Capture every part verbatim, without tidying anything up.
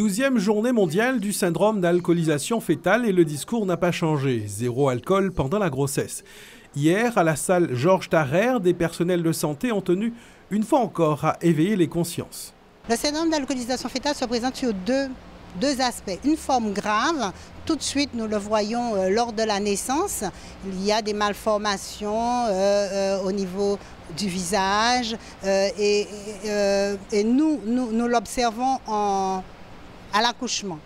douzième journée mondiale du syndrome d'alcoolisation fétale et le discours n'a pas changé. Zéro alcool pendant la grossesse. Hier, à la salle Georges Tarrère, des personnels de santé ont tenu une fois encore à éveiller les consciences. Le syndrome d'alcoolisation fétale se présente sur deux, deux aspects. Une forme grave, tout de suite nous le voyons euh, lors de la naissance. Il y a des malformations euh, euh, au niveau du visage euh, et, euh, et nous, nous, nous l'observons en, à l'accouchement.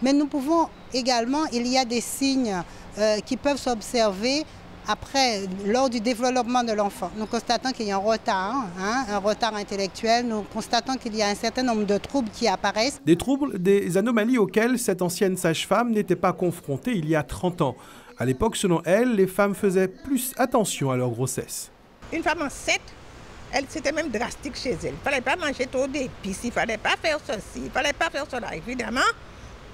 Mais nous pouvons également, il y a des signes euh, qui peuvent s'observer après, lors du développement de l'enfant. Nous constatons qu'il y a un retard, hein, un retard intellectuel. Nous constatons qu'il y a un certain nombre de troubles qui apparaissent. Des troubles, des anomalies auxquelles cette ancienne sage-femme n'était pas confrontée il y a trente ans. À l'époque, selon elle, les femmes faisaient plus attention à leur grossesse. Une femme enceinte, elle, c'était même drastique chez elle. Il ne fallait pas manger trop d'épices, il ne fallait pas faire ceci, il ne fallait pas faire cela. Évidemment,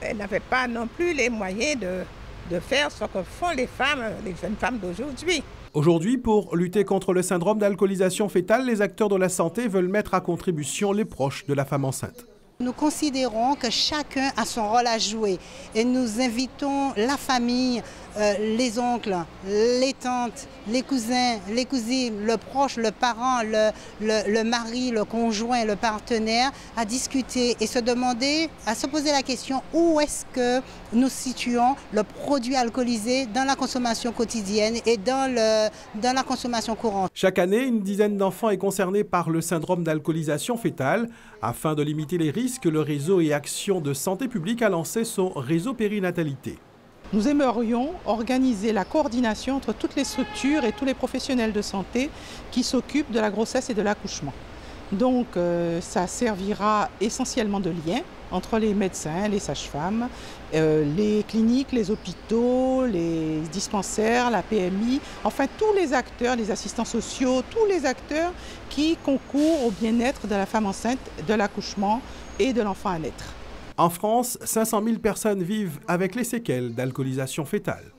elle n'avait pas non plus les moyens de... de faire ce que font les femmes, les jeunes femmes d'aujourd'hui. Aujourd'hui, pour lutter contre le syndrome d'alcoolisation fétale, les acteurs de la santé veulent mettre à contribution les proches de la femme enceinte. Nous considérons que chacun a son rôle à jouer et nous invitons la famille, euh, les oncles, les tantes, les cousins, les cousines, le proche, le parent, le, le, le mari, le conjoint, le partenaire à discuter et se demander, à se poser la question où est-ce que nous situons le produit alcoolisé dans la consommation quotidienne et dans, le, dans la consommation courante. Chaque année, une dizaine d'enfants est concernée par le syndrome d'alcoolisation fétale. Afin de limiter les risques, que le réseau et Action de Santé publique a lancé son réseau périnatalité. Nous aimerions organiser la coordination entre toutes les structures et tous les professionnels de santé qui s'occupent de la grossesse et de l'accouchement. Donc euh, ça servira essentiellement de lien entre les médecins, les sages-femmes, euh, les cliniques, les hôpitaux, les dispensaires, la P M I, enfin tous les acteurs, les assistants sociaux, tous les acteurs qui concourent au bien-être de la femme enceinte, de l'accouchement et de l'enfant à naître. En France, cinq cent mille personnes vivent avec les séquelles d'alcoolisation fétale.